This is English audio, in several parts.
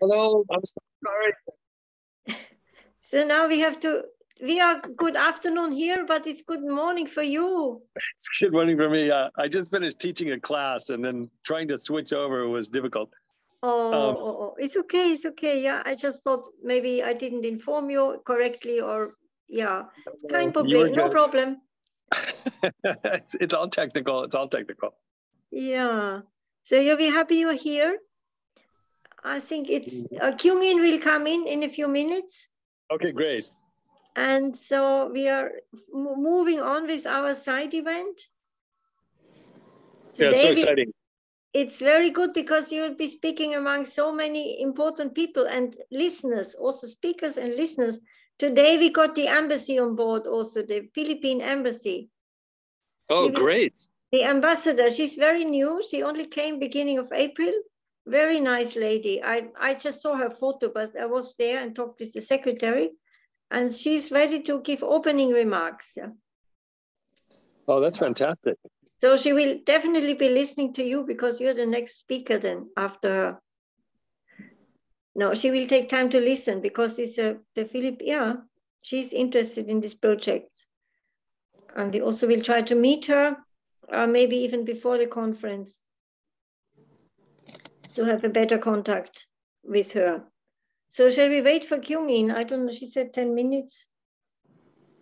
Hello, I'm so sorry. So now we have to, we are good afternoon here, but it's good morning for you. It's good morning for me. I just finished teaching a class and then trying to switch over was difficult. Oh, it's okay. It's okay. Yeah, I just thought maybe I didn't inform you correctly or, yeah, no problem. It's all technical. It's all technical. Yeah. So you'll be happy you're here. I think it's Kyung-in will come in a few minutes. Okay, great. And so we are moving on with our side event. Today, yeah, it's so exciting. It's very good because you'll be speaking among so many important people and listeners, also speakers and listeners. Today we got the embassy on board also, the Philippine embassy. Oh, great. The ambassador, she's very new. She only came beginning of April. Very nice lady. I just saw her photo, but I was there and talked with the secretary, and she's ready to give opening remarks. Oh, that's fantastic. So she will definitely be listening to you because you're the next speaker then after her. No, she will take time to listen because it's the Philip, yeah, she's interested in this project. And we also will try to meet her, maybe even before the conference, to have a better contact with her. So shall we wait for Kyung-in? I don't know, she said 10 minutes.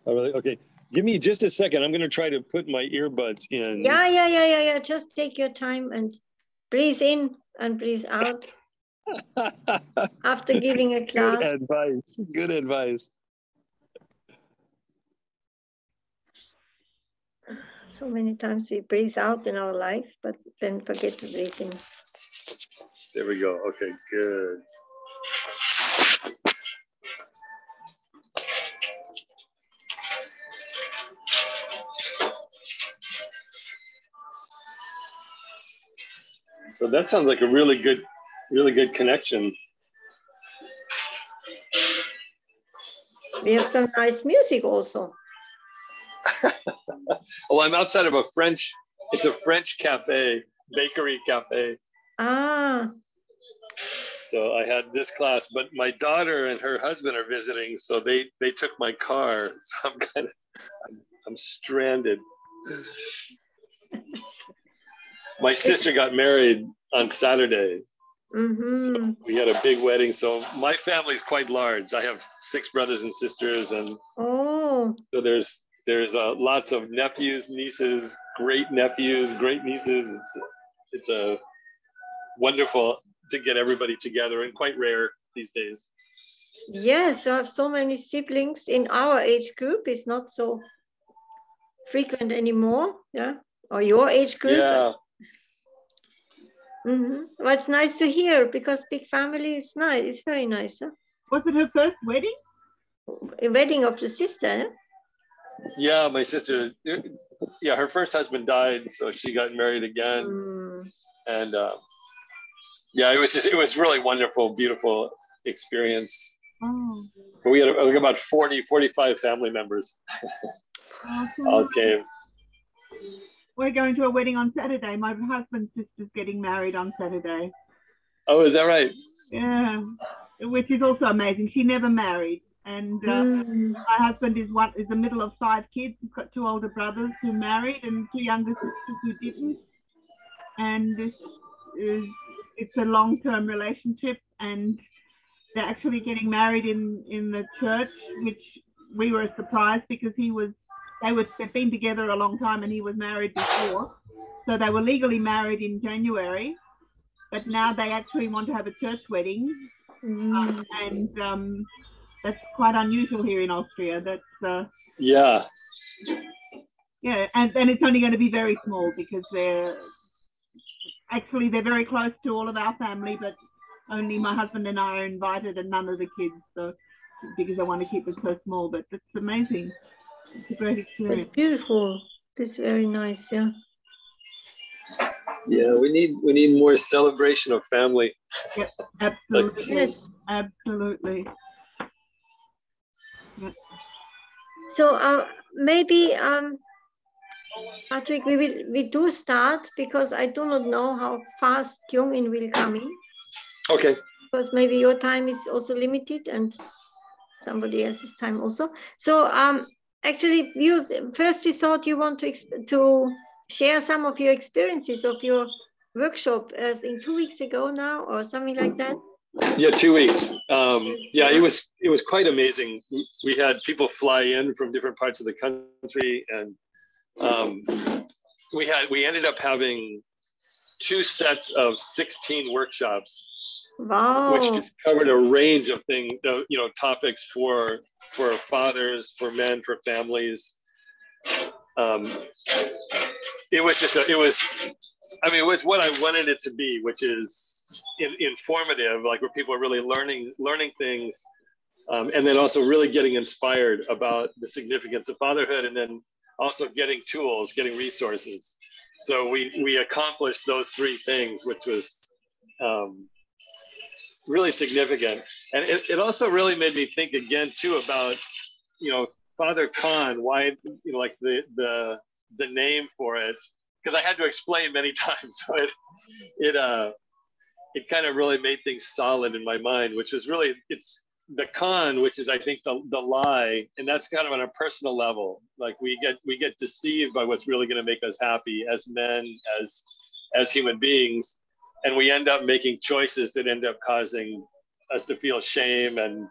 Oh, really? Okay, give me just a second. I'm gonna try to put my earbuds in. Yeah. Just take your time and breathe in and breathe out after giving a class. Good advice, good advice. So many times we breathe out in our life, but then forget to breathe in. There we go. Okay, good. So that sounds like a really good connection. We have some nice music also. Well, I'm outside of a French bakery cafe. Ah. So I had this class, but my daughter and her husband are visiting, so they took my car. So I'm kind of, I'm stranded. My sister got married on Saturday. Mm-hmm. So we had a big wedding. So my family's quite large. I have 6 brothers and sisters, and so there's lots of nephews, nieces, great nephews, great nieces. It's wonderful to get everybody together, and quite rare these days. Yes, I have so many siblings in our age group. It's not so frequent anymore, yeah? Or your age group. Yeah. Mm-hmm. Well, it's nice to hear because big family is nice. It's very nice. Huh? Was it her first wedding? A wedding of the sister. Huh? Yeah, my sister. Yeah, her first husband died, so she got married again. Mm. And yeah, it was really wonderful, beautiful experience. Oh. We had about 40, 45 family members. Awesome. All came. We're going to a wedding on Saturday. My husband's sister's getting married on Saturday. Oh, is that right? Yeah, which is also amazing. She never married. And my husband is the middle of 5 kids. He's got 2 older brothers who married and 2 younger sisters who didn't. And it's a long-term relationship, and they're actually getting married in the church, which we were surprised because they'd been together a long time and he was married before. So they were legally married in January, but now they actually want to have a church wedding. That's quite unusual here in Austria. That's yeah, and it's only going to be very small because they're very close to all of our family, but only my husband and I are invited, and none of the kids. So because I want to keep it so small, but it's amazing. It's a great experience. It's beautiful. It's very nice. Yeah. Yeah, we need more celebration of family. Yep, absolutely. Like, yes, absolutely. So maybe, Patrick, we do start because I do not know how fast Kyung-in will come in. Okay. because maybe your time is also limited and somebody else's time also. So actually, first we thought you want to share some of your experiences of your workshop in 2 weeks ago now, or something like that. Yeah, 2 weeks. Yeah, it was quite amazing. We had people fly in from different parts of the country, and we ended up having 2 sets of 16 workshops. Wow. Which just covered a range of things, you know, topics for fathers, for men, for families. It was just it was what I wanted it to be, which is informative, like where people are really learning things, and then also really getting inspired about the significance of fatherhood, and then also getting tools, getting resources. So we accomplished those 3 things, which was really significant. And it also really made me think again too about, you know, Father Con, why, you know, like the name for it, because I had to explain many times. So it kind of really made things solid in my mind, which is really, it's the con, which is I think the lie, and that's kind of on a personal level. Like we get deceived by what's really going to make us happy as men, as human beings, and we end up making choices that end up causing us to feel shame and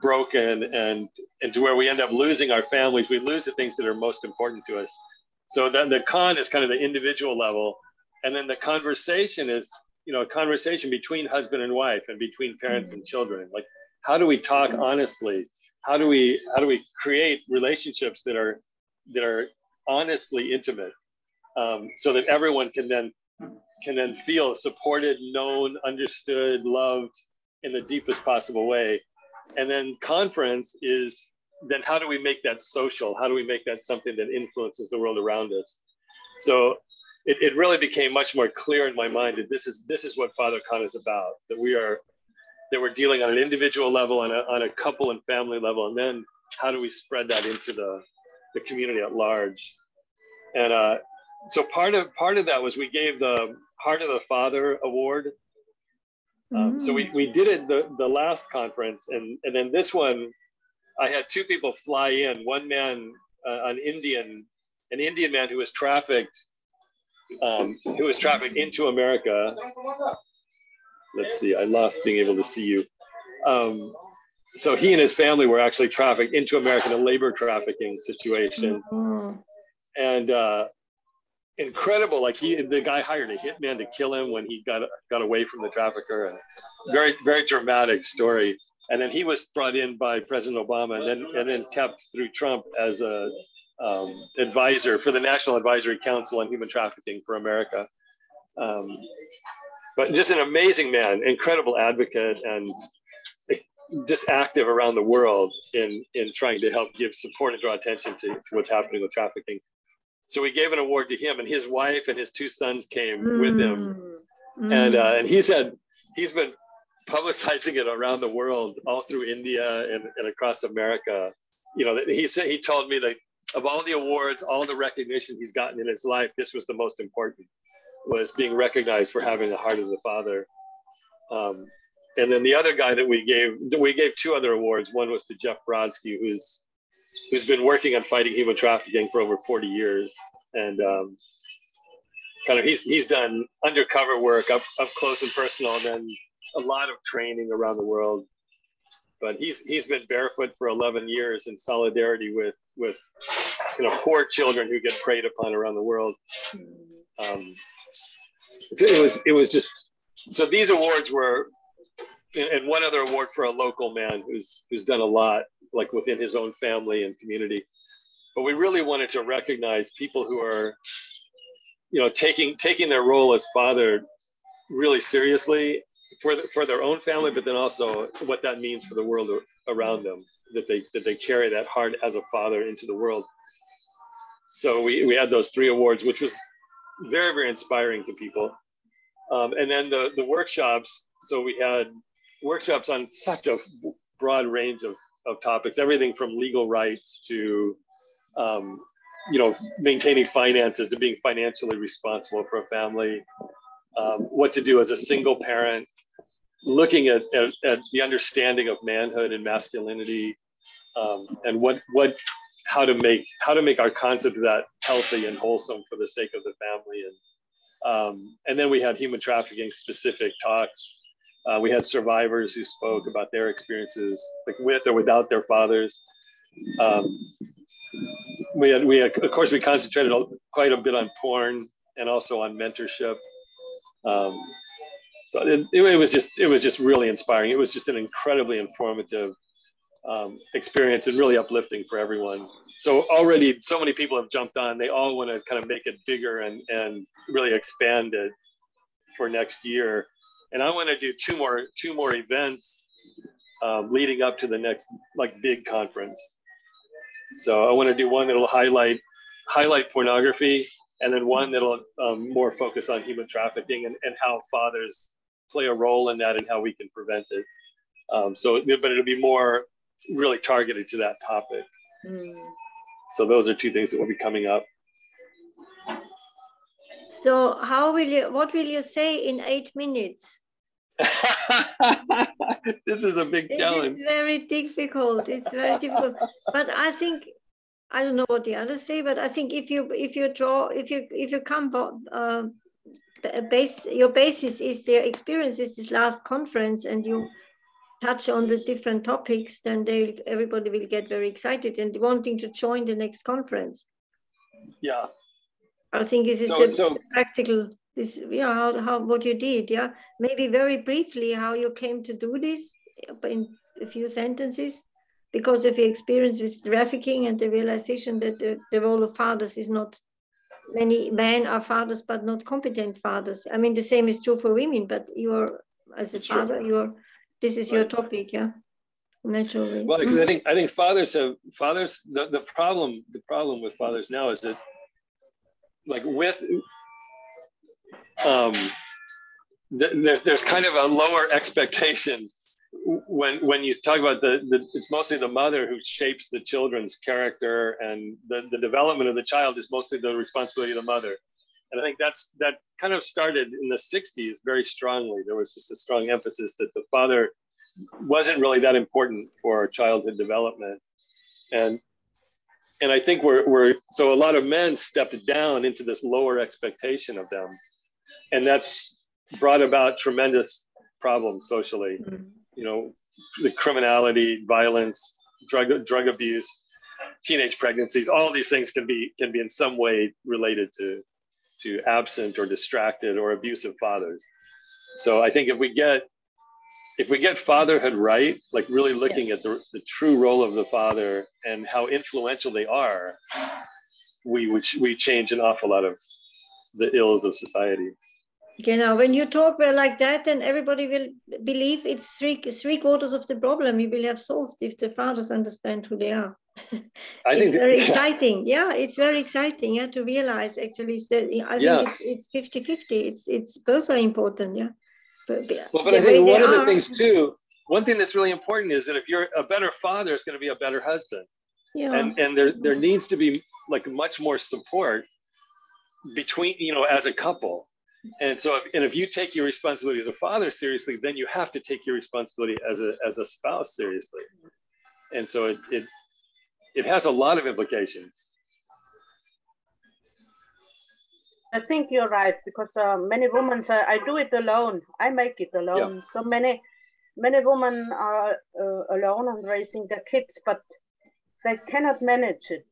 broken, and to where we end up losing our families. We lose the things that are most important to us. So then the con is kind of the individual level, and then the conversation is, you know, a conversation between husband and wife and between parents and children. Like, how do we talk honestly? How do we create relationships that are honestly intimate, so that everyone can then feel supported, known, understood, loved in the deepest possible way? And then conference is then how do we make that social? How do we make that something that influences the world around us? So it really became much more clear in my mind that this is what Father Con is about, that we're dealing on an individual level, on a couple and family level, and then how do we spread that into the community at large? And so part of that was we gave the Heart of the Father Award. So we did it the last conference, and then this one, I had 2 people fly in. One man, an Indian man who was trafficked, into America. Let's see, I lost being able to see you. So he and his family were actually trafficked into America in a labor trafficking situation. And incredible, like the guy hired a hitman to kill him when he got away from the trafficker. And very, very dramatic story. And then he was brought in by President Obama, and then kept through Trump as a advisor for the National Advisory Council on Human Trafficking for America. But just an amazing man, incredible advocate, and just active around the world in trying to help give support and draw attention to what's happening with trafficking. So we gave an award to him, and his wife and his 2 sons came with him. And he's been publicizing it around the world, all through India and across America. You know, he told me that of all the awards, all the recognition he's gotten in his life, this was the most important, was being recognized for having the Heart of the Father. And then the other guy that we gave 2 other awards. One was to Jeff Brodsky, who's been working on fighting human trafficking for over 40 years. And kind of he's done undercover work up close and personal, and then a lot of training around the world. But he's been barefoot for 11 years in solidarity with you know, poor children who get preyed upon around the world. It was just, so these awards were, and one other award for a local man who's done a lot, like within his own family and community. But we really wanted to recognize people who are, you know, taking their role as father really seriously for their own family, but then also what that means for the world around them, that they carry that heart as a father into the world. So we had those 3 awards, which was very, very inspiring to people. And then the workshops. So we had workshops on such a broad range of topics, everything from legal rights to, you know, maintaining finances, to being financially responsible for a family, what to do as a single parent, looking at the understanding of manhood and masculinity, and how to make our concept of that healthy and wholesome for the sake of the family. And then we had human trafficking specific talks. We had survivors who spoke about their experiences, like with or without their fathers. Of course, we concentrated quite a bit on porn and also on mentorship. So it was just really inspiring. It was just an incredibly informative experience and really uplifting for everyone. So already so many people have jumped on. They all want to kind of make it bigger and really expand it for next year. And I want to do two more events leading up to the next like big conference. So I want to do one that'll highlight pornography, and then one that'll more focus on human trafficking and how fathers play a role in that and how we can prevent it. But it'll be more really targeted to that topic. Mm. So those are two things that will be coming up. So what will you say in 8 minutes? This is a big challenge. It's very difficult. It's very difficult. But I think, I don't know what the others say, but I think your basis is their experience with this last conference, and you touch on the different topics, then everybody will get very excited and wanting to join the next conference. Yeah. I think this is practical. What you did, yeah. Maybe very briefly how you came to do this in a few sentences, because of your experience with trafficking and the realization that the role of fathers is not, many men are fathers but not competent fathers. I mean, the same is true for women, but as a father, this is your topic, yeah. Naturally. Well, because I think fathers the problem with fathers now is that there's kind of a lower expectation when you talk about it's mostly the mother who shapes the children's character, and the development of the child is mostly the responsibility of the mother. And I think that kind of started in the 60s very strongly. There was just a strong emphasis that the father wasn't really that important for childhood development. And I think so a lot of men stepped down into this lower expectation of them. And that's brought about tremendous problems socially. Mm-hmm. You know, the criminality, violence, drug abuse, teenage pregnancies, all these things can be in some way related to absent or distracted or abusive fathers. So I think if we get fatherhood right, like really looking at the true role of the father and how influential they are, we change an awful lot of the ills of society. You know, when you talk like that, then everybody will believe it's three quarters of the problem you will have solved if the fathers understand who they are. I think it's very exciting. Yeah, it's very exciting. Yeah, to realize actually that I think it's 50-50. It's both are important. Yeah. But I think one thing that's really important is that if you're a better father, it's going to be a better husband. Yeah. And there needs to be like much more support between, you know, as a couple. And so if you take your responsibility as a father seriously, then you have to take your responsibility as a spouse seriously. And so it has a lot of implications. I think you're right, because many women say, I do it alone. I make it alone. Yeah. So many women are alone and raising their kids, but they cannot manage it.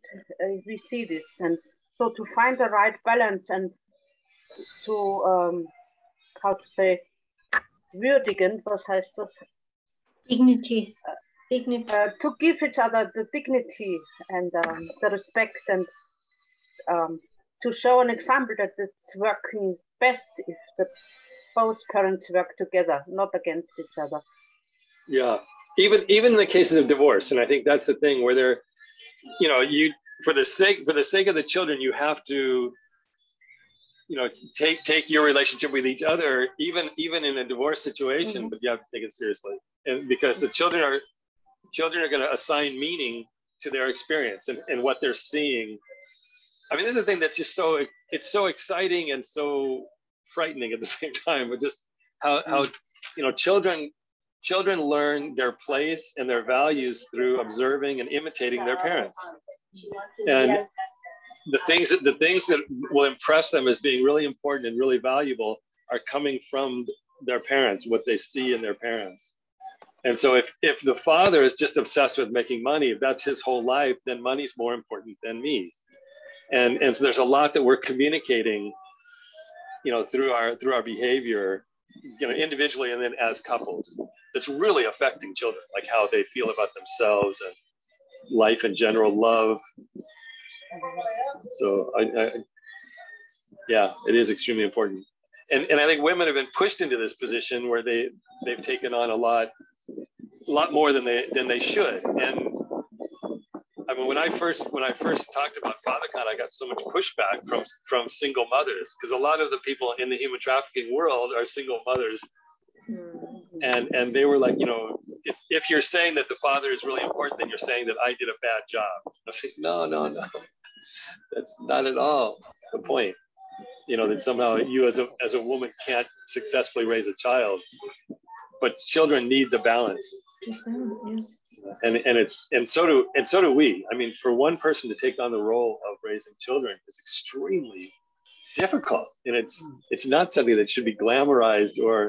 We see this. And so to find the right balance and to, how to say, würdigen, was heißt das? Dignity. Dignity. To give each other the dignity and the respect, and to show an example that it's working best if both parents work together, not against each other. Yeah, even in the cases of divorce, and I think that's the thing where they're, you know, for the sake of the children, you have to, you know, take your relationship with each other, even in a divorce situation, mm-hmm. but you have to take it seriously, and because the children are going to assign meaning to their experience and what they're seeing. I mean, this is the thing that's just it's so exciting and so frightening at the same time, but just how you know, children learn their place and their values through observing and imitating their parents. And the things that will impress them as being really important and really valuable are coming from their parents, what they see in their parents. And so if the father is just obsessed with making money, if that's his whole life, then money's more important than me. And so there's a lot that we're communicating, you know, through our behavior, you know, individually and then as couples, that's really affecting children, like how they feel about themselves and life in general, love. So I yeah, it is extremely important. And I think women have been pushed into this position where they've taken on a lot more than they should. And I mean, when I first talked about Father Con, I got so much pushback from single mothers, because a lot of the people in the human trafficking world are single mothers. And they were like, you know, if you're saying that the father is really important, then you're saying that I did a bad job. I was like, no, that's not at all the point. You know, that somehow you as a woman can't successfully raise a child, but children need the balance. And so do we. I mean, for one person to take on the role of raising children is extremely difficult, and it's not something that should be glamorized or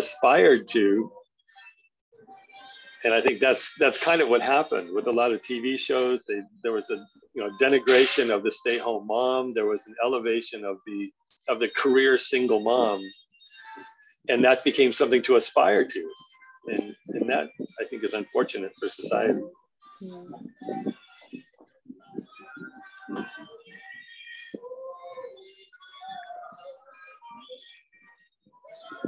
aspired to. And I think that's kind of what happened with a lot of TV shows. There was a, you know, denigration of the stay-home mom. There was an elevation of the career single mom, and that became something to aspire to, and that I think is unfortunate for society.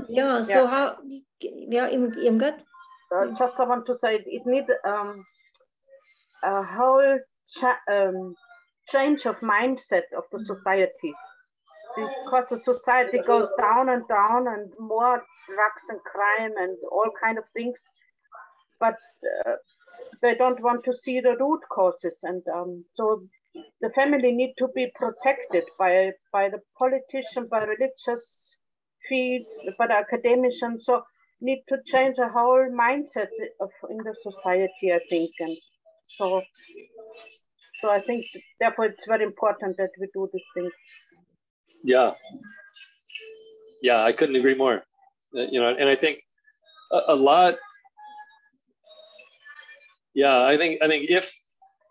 Yeah. Yeah. So yeah. How? Yeah, I'm good. Just I want to say it needs a whole change of mindset of the society, because the society goes down and down, and more drugs and crime and all kind of things, but they don't want to see the root causes, and so the family need to be protected by the politician, by religious fields, by the academicians. So need to change the whole mindset in the society, I think. And so I think therefore it's very important that we do this thing. Yeah, I couldn't agree more. You know, and I think a lot. Yeah, I think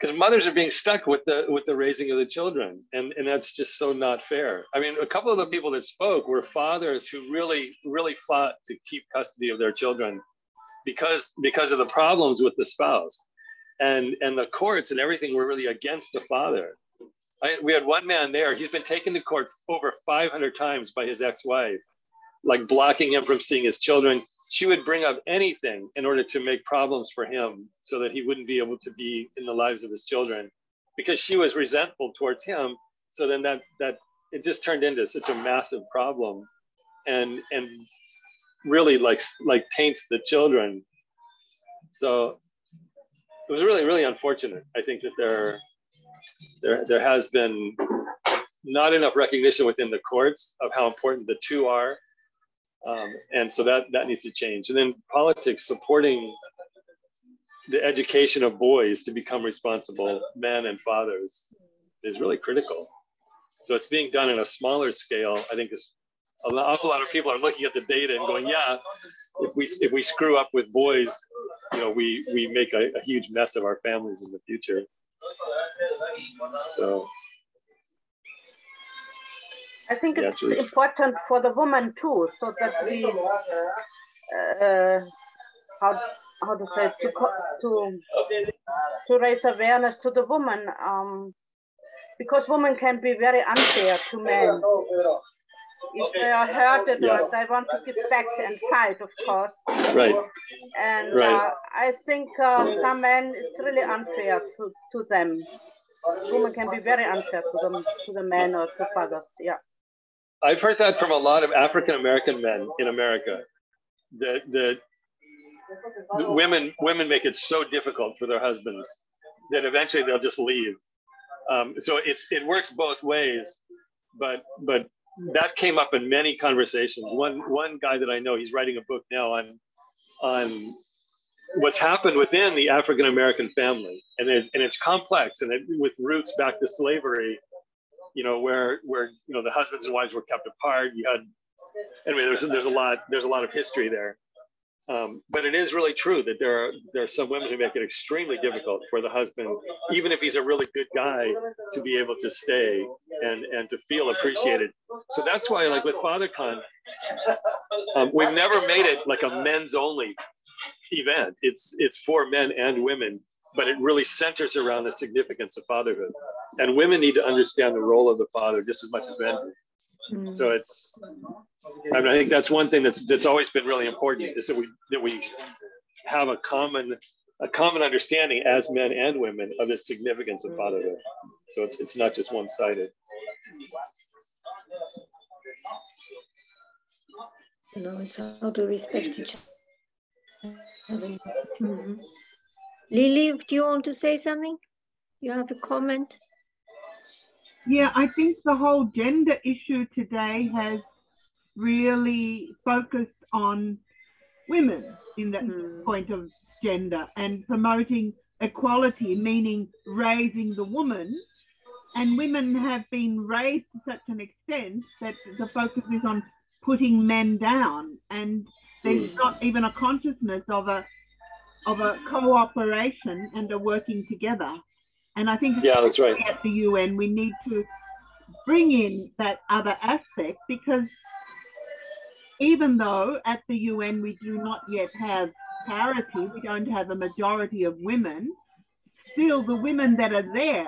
because mothers are being stuck with the raising of the children, and that's just so not fair. I mean, a couple of the people that spoke were fathers who really, really fought to keep custody of their children because of the problems with the spouse, and the courts and everything were really against the father. We had one man there, he's been taken to court over 500 times by his ex-wife, like blocking him from seeing his children. She would bring up anything in order to make problems for him so that he wouldn't be able to be in the lives of his children, because she was resentful towards him. So then that it just turned into such a massive problem and really like taints the children. So it was really, really unfortunate. I think that there has been not enough recognition within the courts of how important the two are. And so that needs to change. And then politics supporting the education of boys to become responsible men and fathers is really critical. So it's being done in a smaller scale. I think an awful lot of people are looking at the data and going, yeah, if we screw up with boys, you know, we make a huge mess of our families in the future. So I think it's important for the woman too, so that we, how to say, to raise awareness to the woman, because women can be very unfair to men. If they are hurted, or they want to get back and fight, of course. Right. And I think some men, it's really unfair to them. Women can be very unfair to the men or to fathers. Yeah. I've heard that from a lot of African American men in America, that the women make it so difficult for their husbands that eventually they'll just leave. So it works both ways, but that came up in many conversations. One guy that I know, he's writing a book now on what's happened within the African American family, and it's complex, and with roots back to slavery, you know, where you know the husbands and wives were kept apart. You had, anyway, there's a lot of history there. But it is really true that there are some women who make it extremely difficult for the husband, even if he's a really good guy, to be able to stay and to feel appreciated. So that's why, like with Father Con, we've never made it like a men's only event. It's for men and women, but it really centers around the significance of fatherhood. And women need to understand the role of the father just as much as men do. So it's, I mean, I think that's one thing that's always been really important, is that we have a common understanding as men and women of the significance of fatherhood. So it's not just one-sided. No, it's how to respect each other. Mm-hmm. Lily, do you want to say something? You have a comment? Yeah, I think the whole gender issue today has really focused on women in that point of gender, and promoting equality, meaning raising the woman. And women have been raised to such an extent that the focus is on putting men down, and there's not even a consciousness of a cooperation and a working together. And I think that's right. At the UN, we need to bring in that other aspect, because even though at the UN we do not yet have parity, we don't have a majority of women, still the women that are there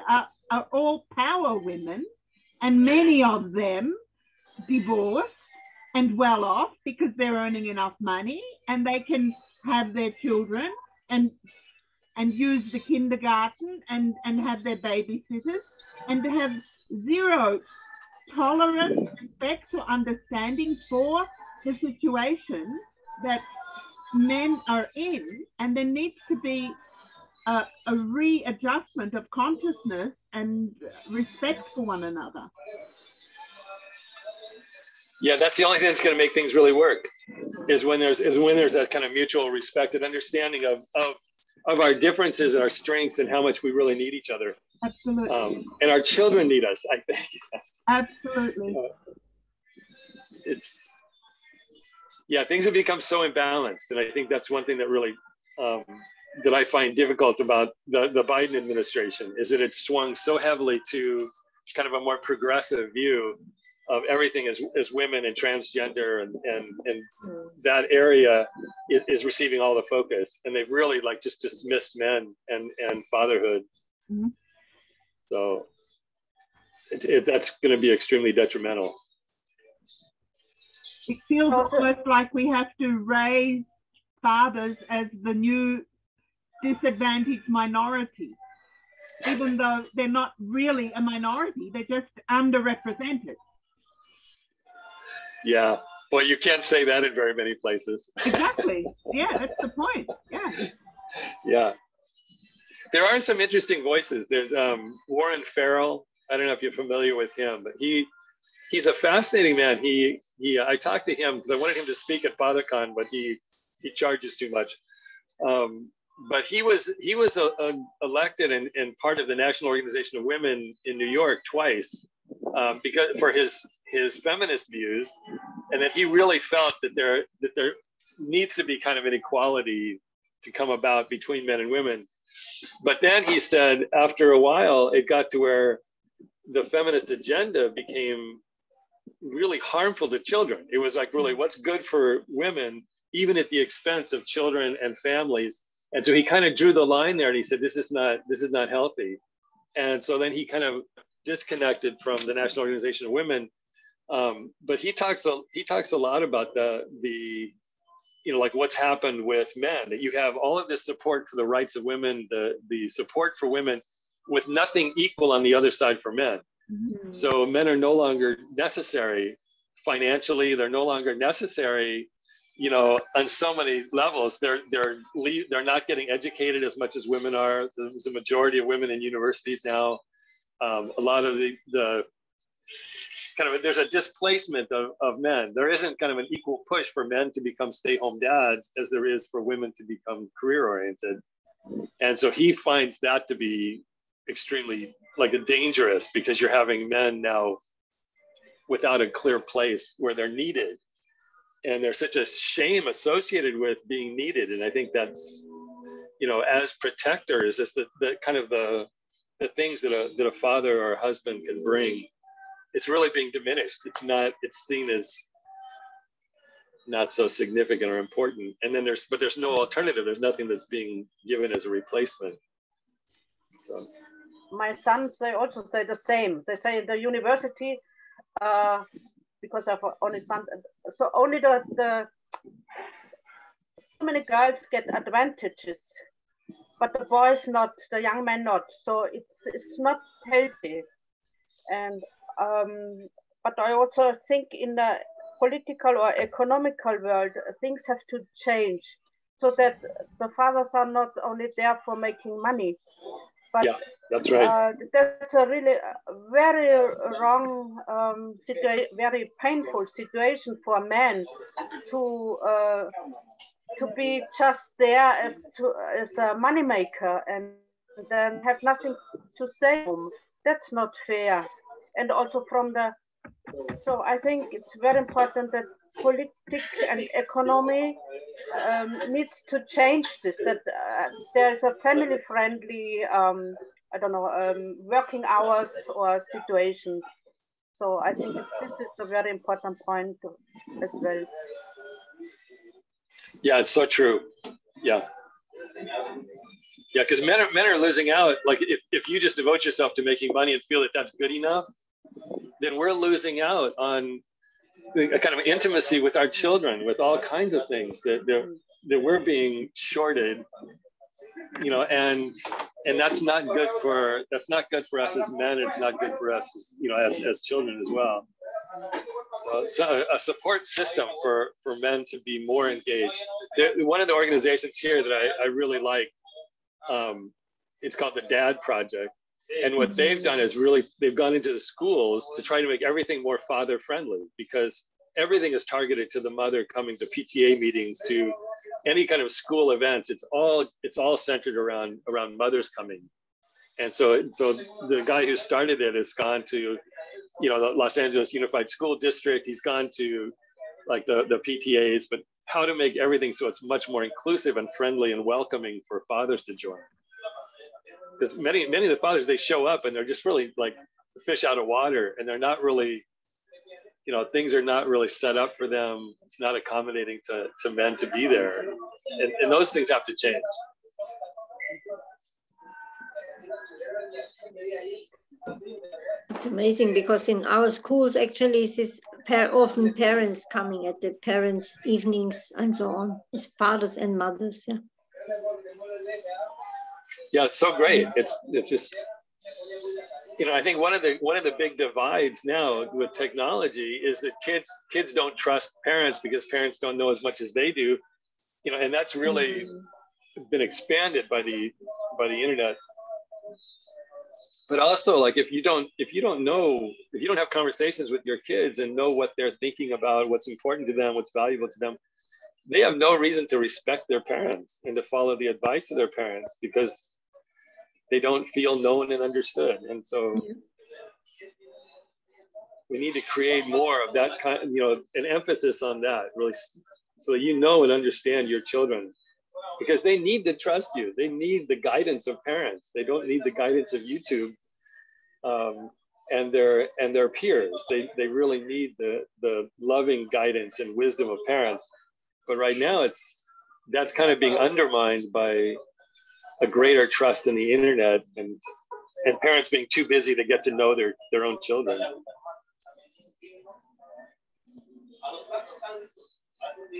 are all power women, and many of them divorced and well off because they're earning enough money and they can have their children and use the kindergarten and have their babysitters, and to have zero tolerance, respect or understanding for the situation that men are in. And there needs to be a readjustment of consciousness and respect for one another. Yeah, that's the only thing that's going to make things really work, is when there's that kind of mutual respect and understanding of our differences and our strengths and how much we really need each other. Absolutely. And our children need us, I think. Absolutely. Things have become so imbalanced. And I think that's one thing that really, that I find difficult about the Biden administration, is that it's swung so heavily to kind of a more progressive view of everything as women and transgender and that area is receiving all the focus, and they've really like just dismissed men and fatherhood. Mm-hmm. So that's going to be extremely detrimental. It feels almost like we have to raise fathers as the new disadvantaged minority, even though they're not really a minority, they're just underrepresented. Yeah, well, you can't say that in very many places. Exactly. Yeah, that's the point. Yeah. Yeah. There are some interesting voices. There's Warren Farrell. I don't know if you're familiar with him, but he's a fascinating man. He I talked to him because I wanted him to speak at FatherCon, but he charges too much. But he was elected and part of the National Organization of Women in New York twice, because for his feminist views, and that he really felt that there needs to be kind of an equality to come about between men and women. But then he said, after a while, it got to where the feminist agenda became really harmful to children. It was like, really, what's good for women, even at the expense of children and families. And so he kind of drew the line there, and he said, this is not healthy. And so then he kind of disconnected from the National Organization of Women. But he talks a lot about the you know, like what's happened with men, that you have all of this support for the rights of women, the support for women, with nothing equal on the other side for men. Mm-hmm. So men are no longer necessary financially, they're no longer necessary, you know, on so many levels. They're not getting educated as much as women are. There's a majority of women in universities now. A lot of the kind of, there's a displacement of men. There isn't kind of an equal push for men to become stay-home dads as there is for women to become career-oriented. And so he finds that to be extremely like dangerous, because you're having men now without a clear place where they're needed. And there's such a shame associated with being needed. And I think that's, you know, as protectors, it's the kind of the things that a father or a husband can bring. It's really being diminished. It's not, it's seen as not so significant or important. And then there's no alternative. There's nothing that's being given as a replacement. So my sons, they also say the same. They say the university, because I've only son, so only so many girls get advantages, but the boys not, the young men not. So it's not healthy. And but I also think in the political or economical world, things have to change so that the fathers are not only there for making money. But yeah, that's right. That's a really very wrong, very painful situation for a man to be just there as a moneymaker and then have nothing to say. That's not fair. And also from the, so I think it's very important that politics and economy needs to change this, that there's a family-friendly, I don't know, working hours or situations. So I think this is a very important point as well. Yeah, it's so true. Yeah. Yeah, because men are losing out. Like if you just devote yourself to making money and feel that that's good enough, then we're losing out on a kind of intimacy with our children, with all kinds of things that we're being shorted, you know, and that's not good for us as men. It's not good for us, as, you know, as children as well. So it's a support system for men to be more engaged. One of the organizations here that I really like, it's called the Dad Project. And what they've done is really, they've gone into the schools to try to make everything more father friendly, because everything is targeted to the mother coming to PTA meetings, to any kind of school events. It's all centered around mothers coming. And so the guy who started it has gone to, you know, the Los Angeles Unified School District. He's gone to like the PTAs, but how to make everything so it's much more inclusive and friendly and welcoming for fathers to join. Because many of the fathers, they show up and they're just really like fish out of water, and they're not really, you know, things are not really set up for them. It's not accommodating to men to be there. And those things have to change. It's amazing, because in our schools, actually, this is often parents coming at the parents' evenings and so on. It's fathers and mothers, yeah. Yeah, it's so great. It's just, you know, I think one of the big divides now with technology is that kids don't trust parents because parents don't know as much as they do, you know, and that's really been expanded by the internet. But also, like, if you don't have conversations with your kids and know what they're thinking about, what's important to them, what's valuable to them, they have no reason to respect their parents and to follow the advice of their parents, because they don't feel known and understood. And so we need to create more of that kind, you know, an emphasis on that, really, so that you know and understand your children, because they need to trust you. They need the guidance of parents. They don't need the guidance of YouTube and their peers. They really need the loving guidance and wisdom of parents. But right now, that's kind of being undermined by a greater trust in the internet and parents being too busy to get to know their own children.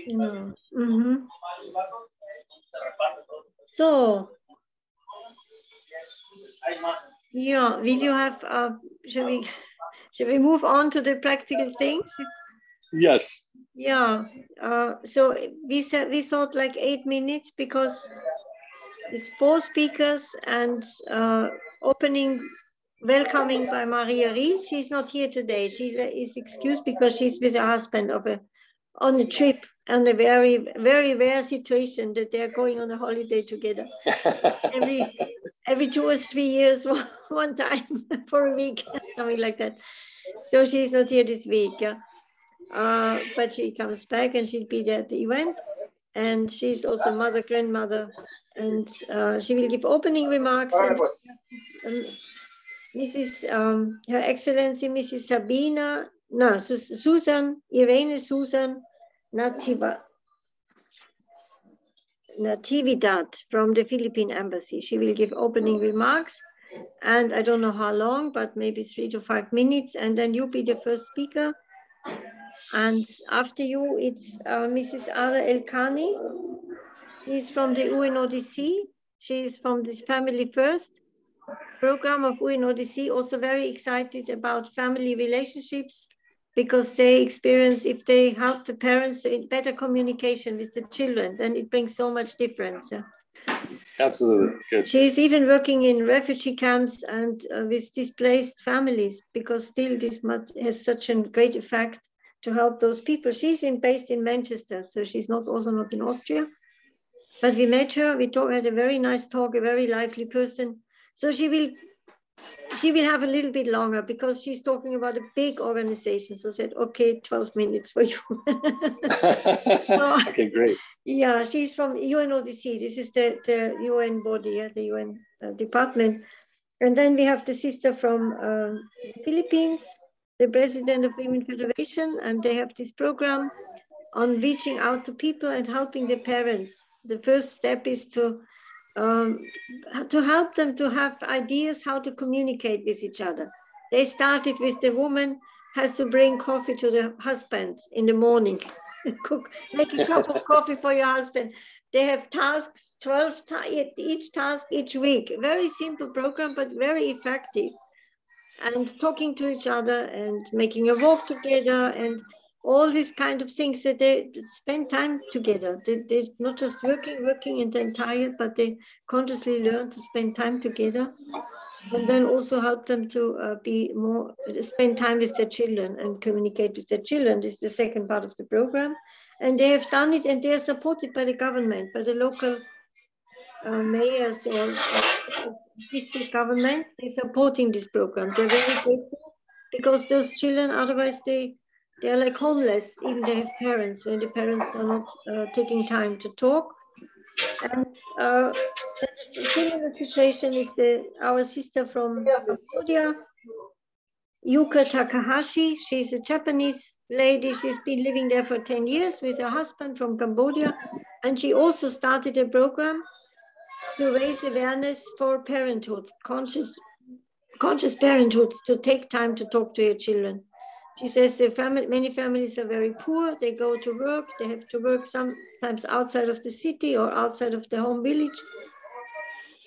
Yeah. Mm-hmm. So, yeah, will you have? Shall we move on to the practical things? Yes. Yeah. So we thought like 8 minutes, because it's 4 speakers and opening welcoming by Maria Rie. She's not here today. She is excused because she's with her husband on a trip, and a very, very rare situation that they're going on a holiday together. Every 2 or 3 years, one time for a week, something like that. So she's not here this week, but she comes back and she'll be there at the event. And she's also mother, grandmother, and she will give opening remarks. And, Her Excellency, Mrs. Irene Susan Natividad from the Philippine embassy. She will give opening remarks, and I don't know how long, but maybe 3 to 5 minutes, and then you'll be the first speaker. And after you, it's Mrs. Ara El-Khani. She's from the UNODC. She's from this Family First program of UNODC, also very excited about family relationships, because they experience, if they help the parents in better communication with the children, then it brings so much difference. Absolutely. Good. She's even working in refugee camps and with displaced families, because still this much has such a great effect to help those people. She's based in Manchester, so she's also not in Austria. But we met her, had a very nice talk, a very lively person. So she will have a little bit longer, because she's talking about a big organization. So I said, okay, 12 minutes for you. So, okay, great. Yeah, she's from UNODC. This is the UN body, the UN department. And then we have the sister from the Philippines, the president of Women's Federation, and they have this program on reaching out to people and helping the parents. The first step is to help them to have ideas how to communicate with each other. They started with the woman has to bring coffee to the husband in the morning. Make a cup of coffee for your husband. They have tasks, 12 each task each week. Very simple program, but very effective. And talking to each other and making a walk together and all these kind of things, that they spend time together. They're not just working and then tired, but they consciously learn to spend time together, and then also help them to spend time with their children and communicate with their children. This is the second part of the program. And they have done it, and they are supported by the government, by the local mayors or district governments. They're supporting this program. They're very grateful, because those children, otherwise they are like homeless, even they have parents, when the parents are not taking time to talk. And a similar situation is our sister from Cambodia, Yuka Takahashi. She's a Japanese lady. She's been living there for 10 years with her husband from Cambodia. And she also started a program to raise awareness for parenthood, conscious parenthood, to take time to talk to your children. She says many families are very poor. They go to work. They have to work sometimes outside of the city or outside of the home village.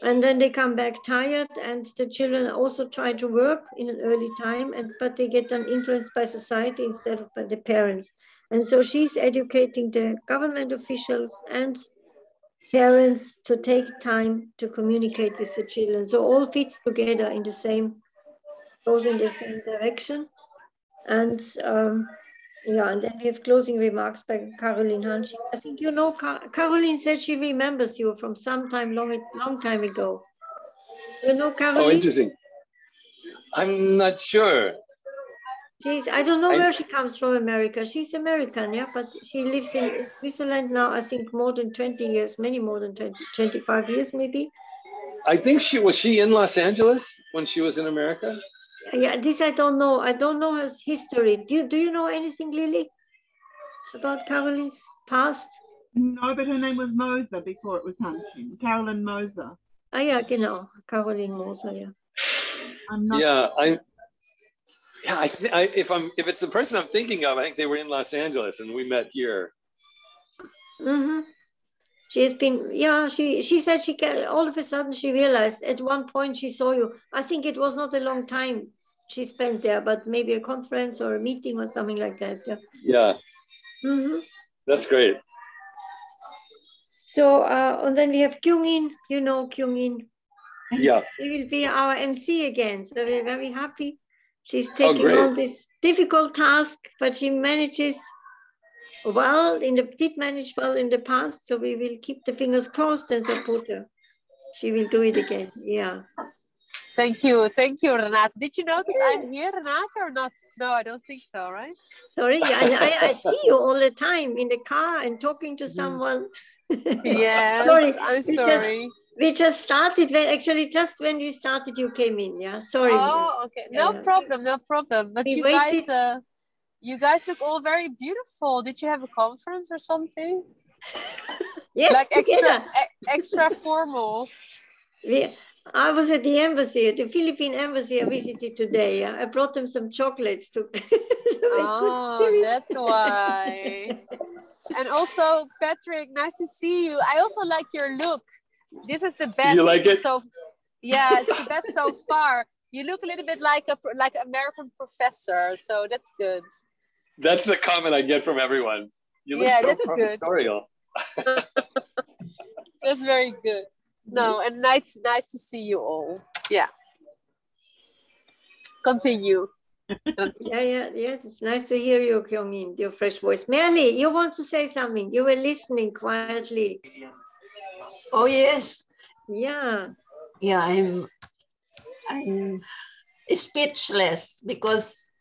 And then they come back tired, and the children also try to work in an early time, but they get then influenced by society instead of by the parents. And so she's educating the government officials and parents to take time to communicate with the children. So all fits together in the same, goes in the same direction. And and then we have closing remarks by Caroline Hansch. I think you know Caroline said she remembers you from some time long time ago. You know Caroline? Oh, interesting. I'm not sure. I don't know where she comes from. America. She's American, yeah, but she lives in Switzerland now. I think more than 20 years, many more than 25 years, maybe. I think was she in Los Angeles when she was in America. Yeah, this I don't know. I don't know her history. Do you know anything, Lily, about Caroline's past? No, but her name was Moser before it was Hunting. Caroline Moser. Ah, yeah, genau. Caroline Moser, yeah. If it's the person I'm thinking of, I think they were in Los Angeles and we met here. Mm-hmm. She said all of a sudden she realized at one point she saw you. I think it was not a long time she spent there, but maybe a conference or a meeting or something like that. Yeah. Mm-hmm. That's great. So, and then we have Kyung-in, you know Kyung-in. Yeah. She will be our MC again. So we're very happy. She's taking on this difficult task, but she manages well, did manage well in the past. So we will keep the fingers crossed and support her. She will do it again. Yeah. Thank you. Thank you, Renata. Did you notice I'm here, Renata, or not? No, I don't think so, right? Sorry, I see you all the time in the car and talking to someone. Yes, sorry. I'm sorry. We just started, just when we started, you came in, yeah? Sorry. Oh, okay. No problem, no problem. But you guys look all very beautiful. Did you have a conference or something? Yes, like extra formal. Yeah. I was at the embassy, at the Philippine embassy I visited today. I brought them some chocolates to that's why. And also, Patrick, nice to see you. I also like your look. This is the best. You like it? So, yeah, it's the best so far. You look a little bit like an American professor, so that's good. That's the comment I get from everyone. You look so professorial. Good. That's very good. No, and nice to see you all. Yeah. Continue. Yeah. It's nice to hear you, Kyung-in, your fresh voice. Merle, you want to say something? You were listening quietly. Oh yes. Yeah. Yeah, I'm speechless because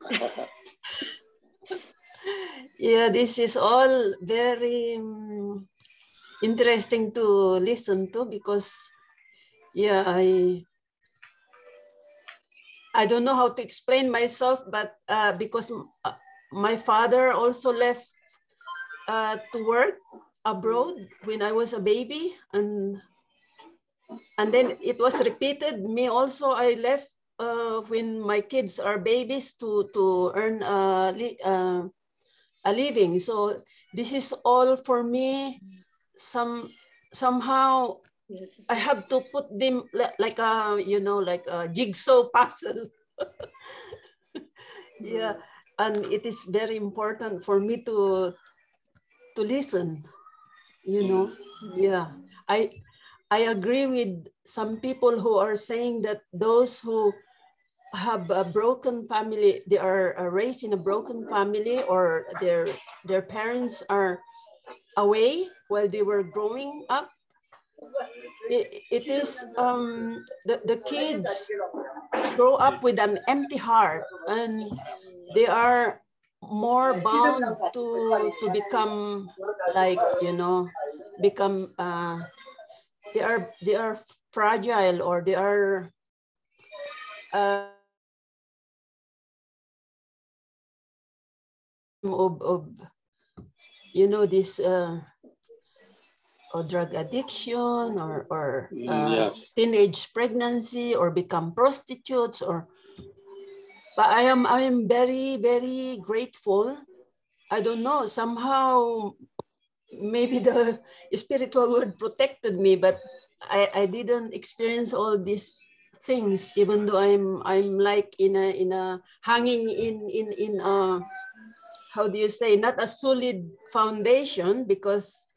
yeah, this is all very interesting to listen to, because yeah, I don't know how to explain myself, but because my father also left to work abroad when I was a baby, and then it was repeated me also. I left when my kids are babies to earn a living. So this is all for me. Somehow I have to put them like a, you know, like a jigsaw puzzle. Yeah, and it is very important for me to listen, you know. Yeah, I agree with some people who are saying that those who have a broken family, they are raised in a broken family, or their parents are away while they were growing up, it is the kids grow up with an empty heart, and they are more bound to become, like, you know, become they are fragile, or they are of, you know, this or drug addiction, or teenage pregnancy, or become prostitutes, or. But I am very, very grateful. I don't know, somehow maybe the spiritual world protected me, but I didn't experience all these things, even though I'm like in a hanging in a, how do you say, not a solid foundation, because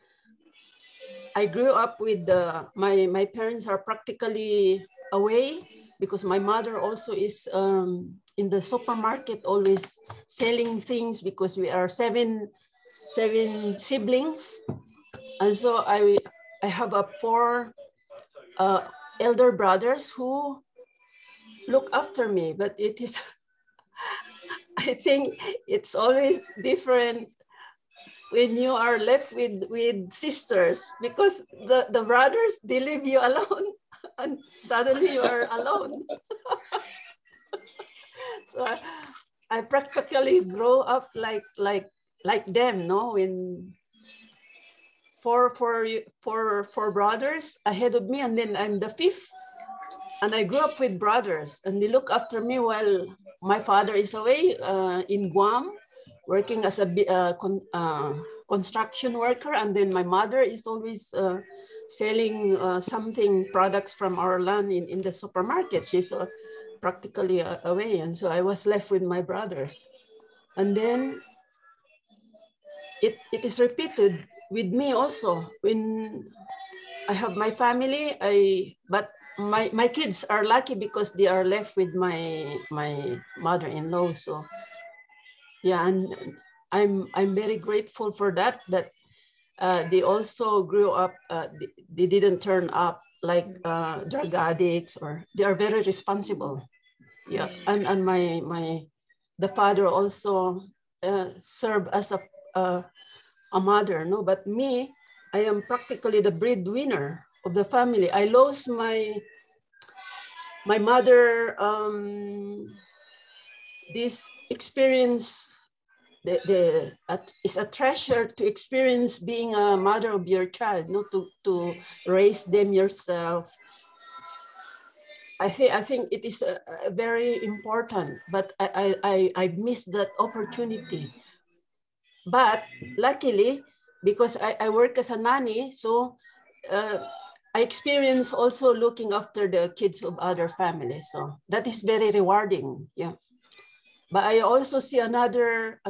I grew up with my parents are practically away, because my mother also is in the supermarket always selling things, because we are seven siblings, and so I have four elder brothers who look after me, but it is. I think it's always different when you are left with sisters, because the brothers, they leave you alone, and suddenly you are alone. So I practically grow up like them, no? When four brothers ahead of me, and then I'm the fifth. And I grew up with brothers, and they look after me while my father is away in Guam, working as a construction worker. And then my mother is always selling products from our land in the supermarket. She's practically away. And so I was left with my brothers. And then it is repeated with me also. When I have my family. But my kids are lucky because they are left with my mother-in-law. So yeah, and I'm very grateful for that. They also grew up. They didn't turn up like drug addicts, or they are very responsible. Yeah, and the father also served as a mother. No, but me, I am practically the breadwinner of the family. I lost my mother. This experience is a treasure, to experience being a mother of your child, not to raise them yourself. I think it is a very important, but I missed that opportunity. But luckily, because I work as a nanny, so I experience also looking after the kids of other families. So that is very rewarding. Yeah. But I also see another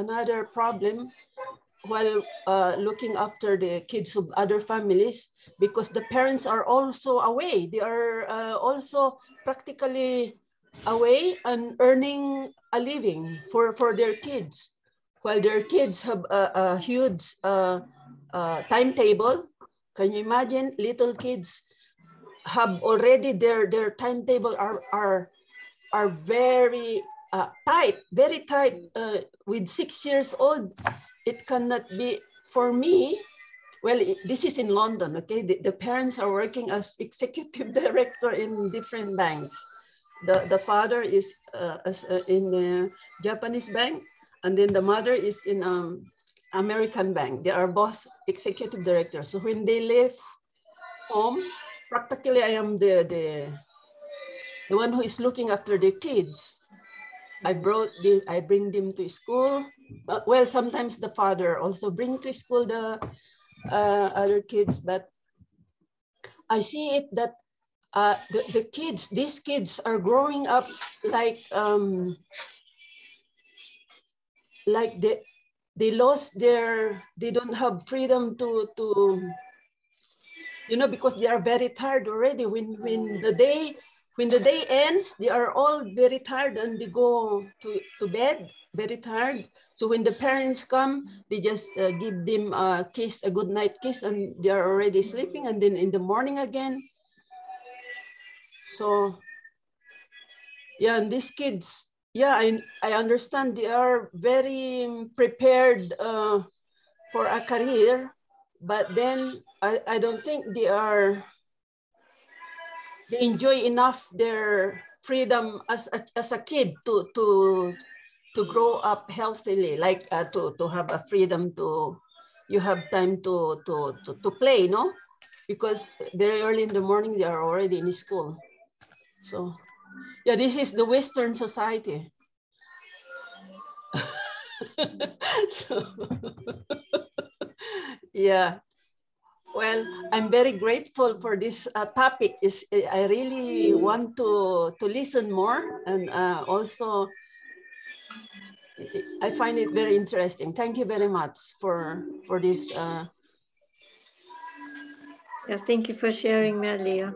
problem while looking after the kids of other families, because the parents are also away. They are also practically away and earning a living for their kids, while their kids have a huge timetable. Can you imagine? Little kids have already their timetable are very tight, very tight. With 6 years old, it cannot be, for me, well, this is in London, okay? The parents are working as executive director in different banks. The father is in the Japanese bank, and then the mother is in American bank. They are both executive directors. So when they leave home, practically I am the one who is looking after the kids. I bring them to school. Well, sometimes the father also bring to school the other kids, but I see it that these kids are growing up like they lost they don't have freedom to, you know, because they are very tired already. When the day ends, they are all very tired and they go to bed very tired. So when the parents come, they just give them a kiss, a good night kiss, and they are already sleeping, and then in the morning again. So yeah, and these kids, yeah, I understand they are very prepared for a career, but then I don't think they enjoy enough their freedom as a kid to grow up healthily, like to have a freedom to, you have time to play, no? Because very early in the morning, they are already in school. So yeah, this is the Western society. So yeah. Well, I'm very grateful for this topic. I really want to listen more, and also I find it very interesting. Thank you very much for this. Yes, thank you for sharing, Maria.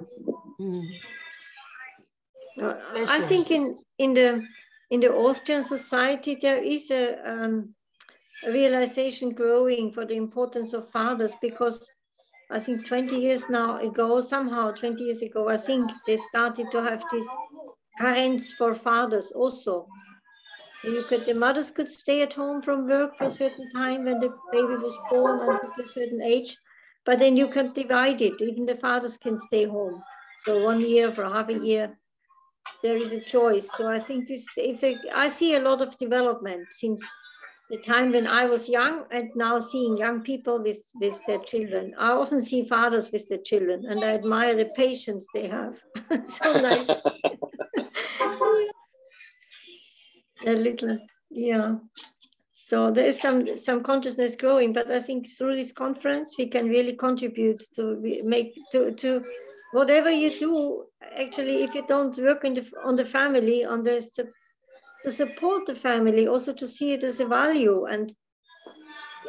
I think in the Austrian society there is a realization growing for the importance of fathers, because I think 20 years ago, I think they started to have these parents for fathers also. The mothers could stay at home from work for a certain time when the baby was born until a certain age, but then you can divide it. Even the fathers can stay home for 1 year, for half a year. There is a choice. So I think I see a lot of development since the time when I was young, and now seeing young people with their children. I often see fathers with their children, and I admire the patience they have. So nice. A little, yeah. So there is some consciousness growing, but I think through this conference, we can really contribute to whatever you do. Actually, if you don't work on the family, to support the family, also to see it as a value, and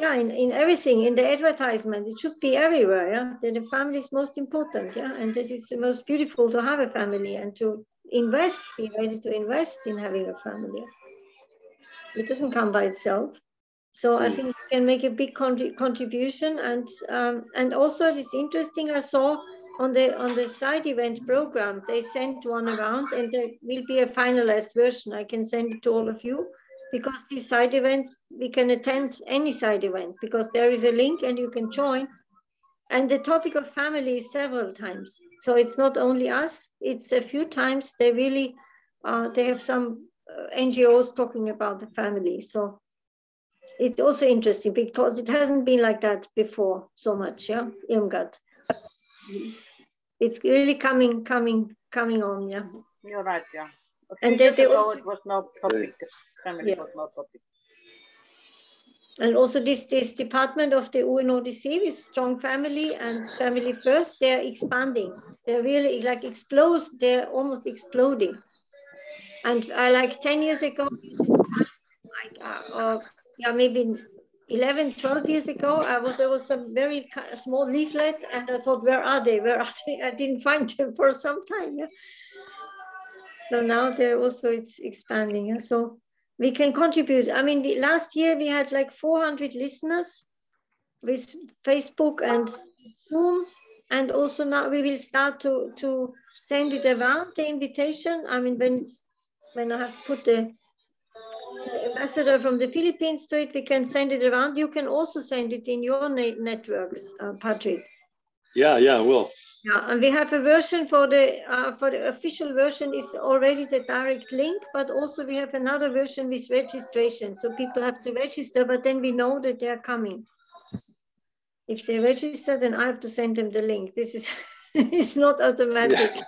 Yeah, in everything, in the advertisement, it should be everywhere. Yeah, that the family is most important. Yeah, and that it's the most beautiful to have a family and to invest, be ready to invest in having a family. It doesn't come by itself. So I think you can make a big contribution. And also it is interesting, I saw on the side event program, they sent one around, and there will be a finalized version. I can send it to all of you, because these side events, we can attend any side event because there is a link and you can join. And the topic of family is several times. So it's not only us, it's a few times. They really, they have some NGOs talking about the family. So it's also interesting because it hasn't been like that before so much, yeah, Irmgard. It's really coming on, yeah. You're right, yeah. And that they also, it was no topic. Family was no topic. And also this department of the UNODC with Strong Family and Family First, they're expanding. They're really like explodes. They're almost exploding. And I like 10 years ago, maybe 11, 12 years ago, there was some very small leaflet, and I thought, where are they? I didn't find them for some time. Yeah. So now it's expanding. Yeah? So we can contribute. I mean, last year we had like 400 listeners with Facebook and Zoom. And also now we will start to send it around, the invitation. I mean, when I have put the ambassador from the Philippines to it, we can send it around. You can also send it in your networks, Patrick. Yeah, I will. Yeah, and we have a version for the official version is already the direct link, but also we have another version with registration. So people have to register, but then we know that they are coming. If they register, then I have to send them the link. This is it's not automatic. Yeah.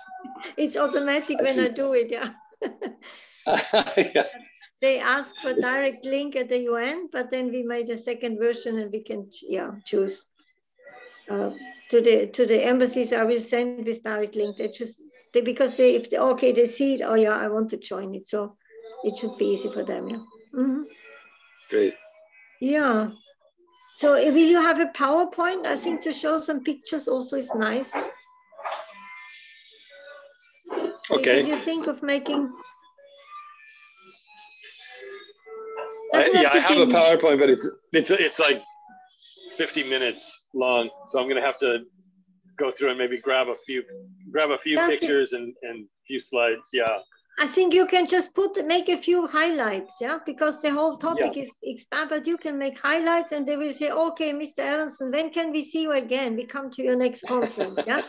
It's automatic I do it, yeah. Yeah. They asked for direct link at the UN, but then we made a second version and we can choose. To the embassies, I will send with direct link. They see it. Oh yeah, I want to join it, so it should be easy for them. Yeah. Mm-hmm. Great. Yeah. So will you have a PowerPoint? I think to show some pictures also is nice. Okay. Did you think of making? I have a PowerPoint, but it's like 50 minutes long, so I'm going to have to go through and maybe grab a few pictures and few slides. Yeah, I think you can just make a few highlights, yeah, because the whole topic is expanded. You can make highlights, and they will say, "Okay, Mr. Aronson, when can we see you again? We come to your next conference." Yeah,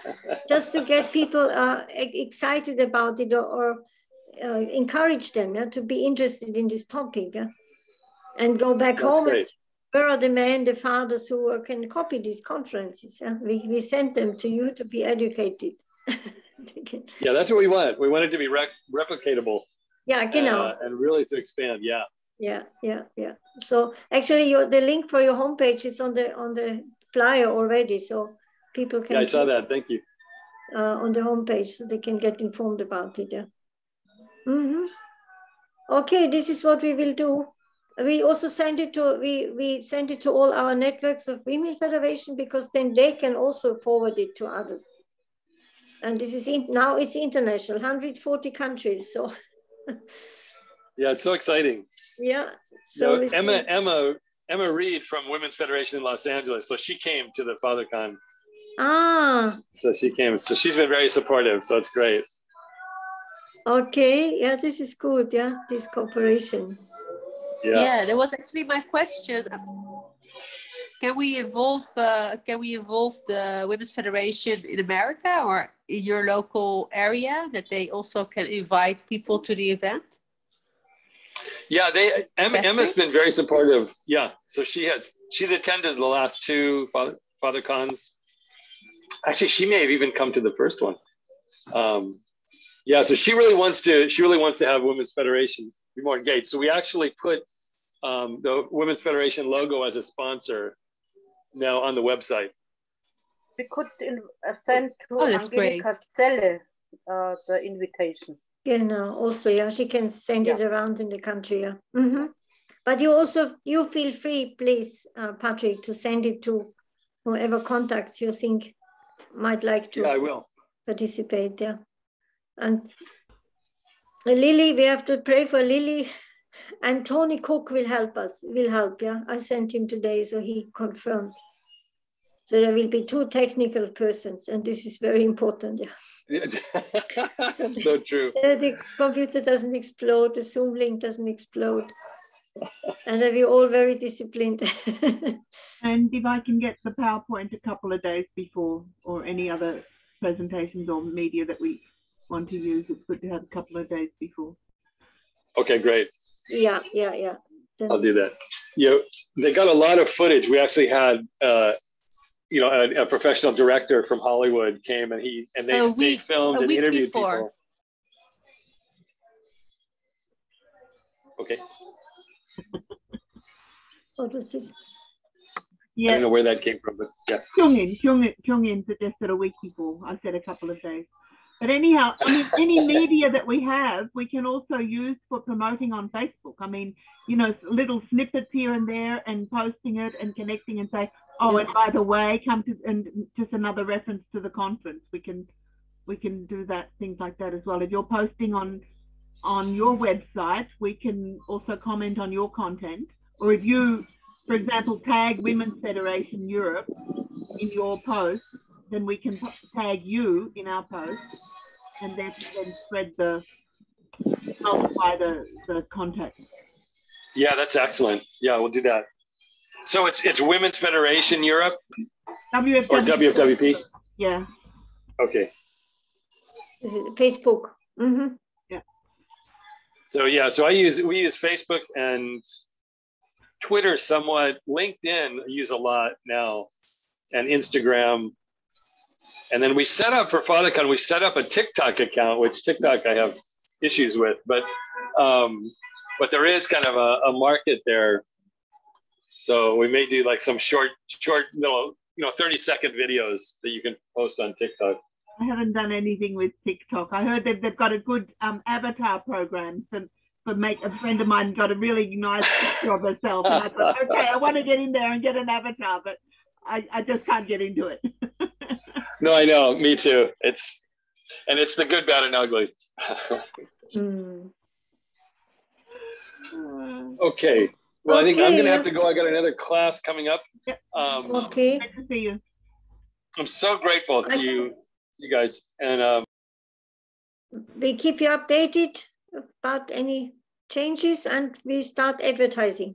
just to get people excited about it or encourage them to be interested in this topic and go back home. Great. Where are the men, the fathers who can copy these conferences? We send them to you to be educated. Yeah, that's what we want. We want it to be replicatable. Yeah, genau. And really to expand. Yeah. Yeah. So actually, the link for your homepage is on the flyer already, so people can. Yeah, I saw that. Thank you. On the homepage, so they can get informed about it. Yeah. Mm-hmm. Okay, this is what we will do. We also send it to all our networks of Women's Federation, because then they can also forward it to others. And this is now it's international, 140 countries. So yeah, it's so exciting. Yeah. So you know, Emma Reed from Women's Federation in Los Angeles. So she came to the Father Con. Ah. So she came. So she's been very supportive. So it's great. Okay. Yeah, this is good. Yeah, this cooperation. Yeah, that was actually my question. Can we evolve the Women's Federation in America or in your local area, that they also can invite people to the event? Yeah, Emma's been very supportive. Yeah, so she's attended the last two Father Cons. Actually, she may have even come to the first one. Yeah, so she really wants to have Women's Federation be more engaged. So we actually put the Women's Federation logo as a sponsor now on the website. We could send to Angelica Selle the invitation. Yeah, no, also, yeah, she can send it around in the country. Yeah. Mm-hmm. But you also, you feel free, please, Patrick, to send it to whoever contacts you think might like to participate. Yeah. And Lily, we have to pray for Lily. And Tony Cook will help us, will help, yeah. I sent him today, so he confirmed. So there will be two technical persons, and this is very important, yeah. That's so true. The computer doesn't explode, the Zoom link doesn't explode. And we're all very disciplined. And if I can get the PowerPoint a couple of days before, or any other presentations or media that we want to use, it's good to have a couple of days before. Okay, great. Yeah, yeah, yeah. I'll do that. You know, they got a lot of footage. We actually had, you know, a professional director from Hollywood came and he and they filmed and interviewed people. Okay. What was this? Yeah. I don't know where that came from, but yeah. Kyung-in suggested a week before. I said a couple of days. But anyhow, I mean, any media that we have, we can also use for promoting on Facebook. I mean, you know, little snippets here and there and posting it and connecting and say, oh, and by the way, come to, and just another reference to the conference. We can do that, things like that as well. If you're posting on your website, we can also comment on your content. Or if you, for example, tag Women's Federation Europe in your post, then we can tag you in our post and then spread the, multiply the contact. Yeah, that's excellent. Yeah, we'll do that. So it's Women's Federation Europe? WFWP. Or WFWP? Yeah. Okay. This is Facebook. Mm-hmm. Yeah. So yeah, so we use Facebook and Twitter somewhat, LinkedIn I use a lot now, and Instagram. And then we set up for Father Con, we set up a TikTok account, which TikTok I have issues with, but there is kind of a market there. So we may do like some short little, you know, 30-second videos that you can post on TikTok. I haven't done anything with TikTok. I heard that they've got a good avatar program for make a friend of mine got a really nice picture of herself. And I thought, okay, I want to get in there and get an avatar, but I just can't get into it. No, I know. Me too. It's the good, bad, and ugly. Okay. Well, okay. I think I'm going to have to go. I got another class coming up. Okay. Nice to see you. I'm so grateful to you guys, and we keep you updated about any changes, and we start advertising.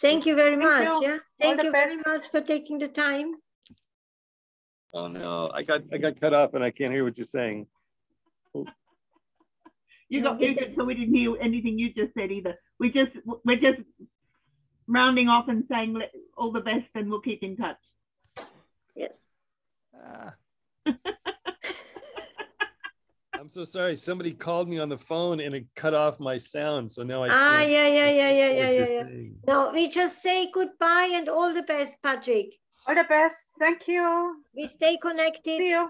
Thank you very much. Yeah. Thank you very much for taking the time. Oh no, I got cut off and I can't hear what you're saying. You got muted, so we didn't hear anything you just said either. We're just rounding off and saying all the best, and we'll keep in touch. Yes. I'm so sorry. Somebody called me on the phone and it cut off my sound. So now I can't. Yeah. No, we just say goodbye and all the best, Patrick. All the best. Thank you. We stay connected. See you.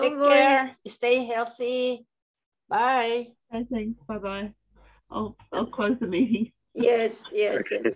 Take care. Stay healthy. Bye. Thanks. Bye bye. I'll close the meeting. Yes. Okay.